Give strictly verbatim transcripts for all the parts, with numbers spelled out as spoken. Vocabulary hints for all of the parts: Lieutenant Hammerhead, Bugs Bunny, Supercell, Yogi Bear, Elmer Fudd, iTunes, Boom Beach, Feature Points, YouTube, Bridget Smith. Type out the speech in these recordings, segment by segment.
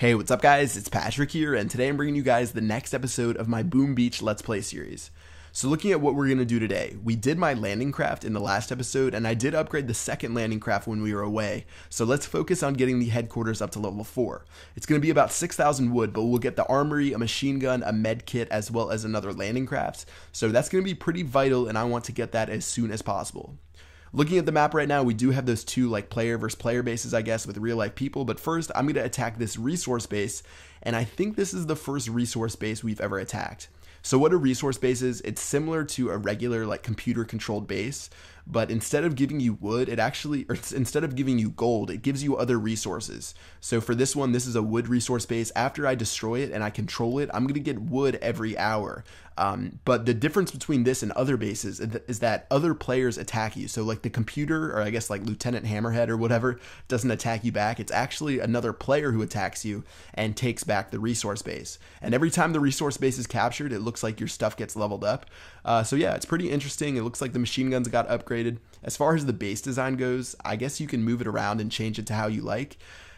Hey, what's up guys, it's Patrick here, and today I'm bringing you guys the next episode of my Boom Beach Let's Play series. So looking at what we're going to do today, we did my landing craft in the last episode, and I did upgrade the second landing craft when we were away, so let's focus on getting the headquarters up to level four. It's going to be about six thousand wood, but we'll get the armory, a machine gun, a med kit, as well as another landing craft, so that's going to be pretty vital, and I want to get that as soon as possible. Looking at the map right now, we do have those two like player versus player bases, I guess, with real life people. But first, I'm going to attack this resource base, and I think this is the first resource base we've ever attacked. So what a resource base is, it's similar to a regular like computer controlled base, but instead of giving you wood, it actually, or instead of giving you gold, it gives you other resources. So for this one, this is a wood resource base. After I destroy it and I control it, I'm going to get wood every hour. Um, but the difference between this and other bases is that other players attack you. So like the computer, or I guess like Lieutenant Hammerhead or whatever, doesn't attack you back. It's actually another player who attacks you and takes back the resource base. And every time the resource base is captured, it looks Looks like your stuff gets leveled up. Uh, so yeah, it's pretty interesting. It looks like the machine guns got upgraded. As far as the base design goes, I guess you can move it around and change it to how you like.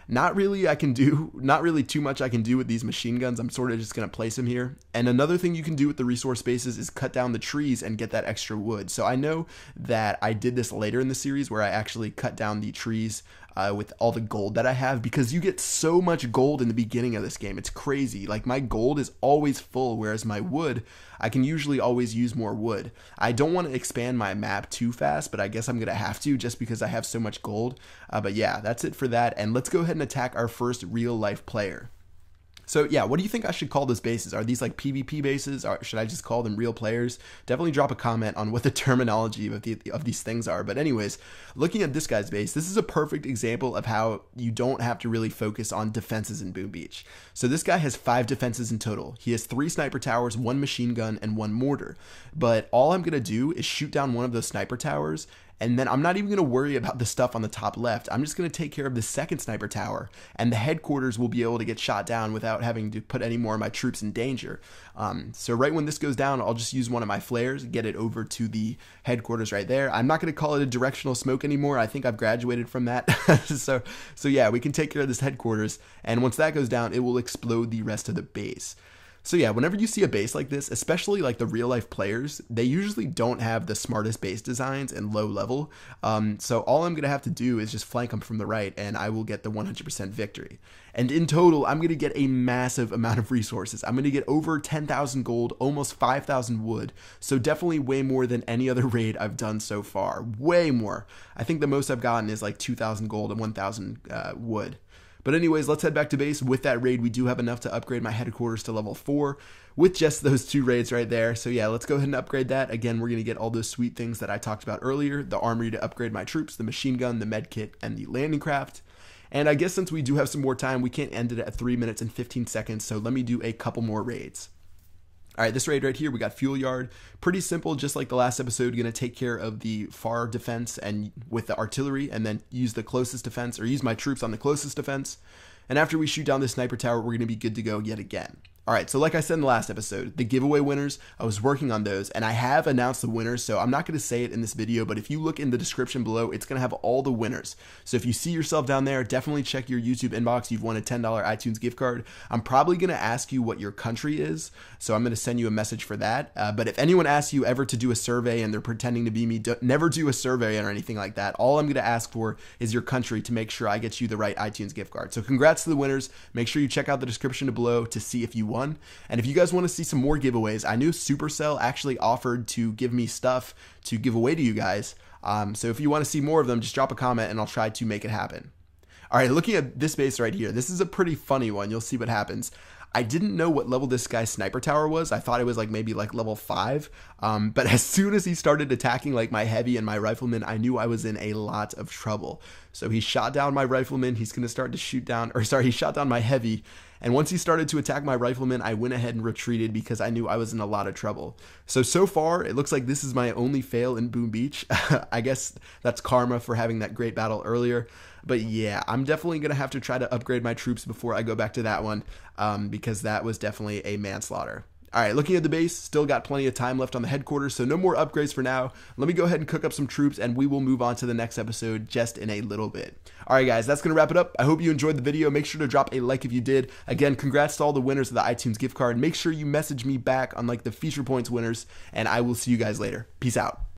Not really I can do, not really too much I can do with these machine guns. I'm sort of just going to place them here. And another thing you can do with the resource bases is cut down the trees and get that extra wood. So I know that I did this later in the series where I actually cut down the trees uh, with all the gold that I have, because you get so much gold in the beginning of this game. It's crazy. Like my gold is always full, whereas my wood, I can usually always use more wood. I don't want to expand my map too fast, but I guess I'm going to have to just because I have so much gold. Uh, but yeah, that's it for that. And let's go ahead and attack our first real life player. So yeah, what do you think I should call those bases? Are these like PvP bases, or should I just call them real players? Definitely drop a comment on what the terminology of, the, of these things are. But anyways, looking at this guy's base, this is a perfect example of how you don't have to really focus on defenses in Boom Beach. So this guy has five defenses in total. He has three sniper towers, one machine gun, and one mortar. But all I'm going to do is shoot down one of those sniper towers, and then I'm not even going to worry about the stuff on the top left. I'm just going to take care of the second sniper tower, and the headquarters will be able to get shot down without having to put any more of my troops in danger. Um, so right when this goes down, I'll just use one of my flares, get it over to the headquarters right there. I'm not going to call it a directional smoke anymore. I think I've graduated from that. so, so yeah, we can take care of this headquarters, and once that goes down, it will explode the rest of the base. So yeah, whenever you see a base like this, especially like the real life players, they usually don't have the smartest base designs and low level. Um, so all I'm going to have to do is just flank them from the right, and I will get the one hundred percent victory. And in total, I'm going to get a massive amount of resources. I'm going to get over ten thousand gold, almost five thousand wood. So definitely way more than any other raid I've done so far. Way more. I think the most I've gotten is like two thousand gold and one thousand uh, wood. But anyways, let's head back to base. With that raid, we do have enough to upgrade my headquarters to level four with just those two raids right there. So yeah, let's go ahead and upgrade that. Again, we're going to get all those sweet things that I talked about earlier. The armory to upgrade my troops, the machine gun, the med kit, and the landing craft. And I guess since we do have some more time, we can't end it at three minutes and fifteen seconds. So let me do a couple more raids. All right, this raid right here, we got Fuel Yard. Pretty simple, just like the last episode, going to take care of the far defense and with the artillery, and then use the closest defense, or use my troops on the closest defense. And after we shoot down the sniper tower, we're going to be good to go yet again. All right, so like I said in the last episode, the giveaway winners, I was working on those, and I have announced the winners, so I'm not going to say it in this video, but if you look in the description below, it's going to have all the winners. So if you see yourself down there, definitely check your YouTube inbox. You've won a ten dollar iTunes gift card. I'm probably going to ask you what your country is, so I'm going to send you a message for that. Uh, but if anyone asks you ever to do a survey and they're pretending to be me, do, never do a survey or anything like that. All I'm going to ask for is your country to make sure I get you the right iTunes gift card. So congrats to the winners. Make sure you check out the description below to see if you one. And if you guys want to see some more giveaways, I knew Supercell actually offered to give me stuff to give away to you guys. Um, so if you want to see more of them, just drop a comment and I'll try to make it happen. All right, looking at this base right here, this is a pretty funny one. You'll see what happens. I didn't know what level this guy's sniper tower was. I thought it was like maybe like level five. Um, but as soon as he started attacking like my heavy and my rifleman, I knew I was in a lot of trouble. So he shot down my rifleman. He's going to start to shoot down, or sorry, he shot down my heavy. And once he started to attack my rifleman, I went ahead and retreated because I knew I was in a lot of trouble. So, so far, it looks like this is my only fail in Boom Beach. I guess that's karma for having that great battle earlier. But yeah, I'm definitely going to have to try to upgrade my troops before I go back to that one, um, because that was definitely a manslaughter. All right, looking at the base, still got plenty of time left on the headquarters, so no more upgrades for now. Let me go ahead and cook up some troops, and we will move on to the next episode just in a little bit. All right, guys, that's going to wrap it up. I hope you enjoyed the video. Make sure to drop a like if you did. Again, congrats to all the winners of the iTunes gift card. Make sure you message me back on like the Feature Points winners, and I will see you guys later. Peace out.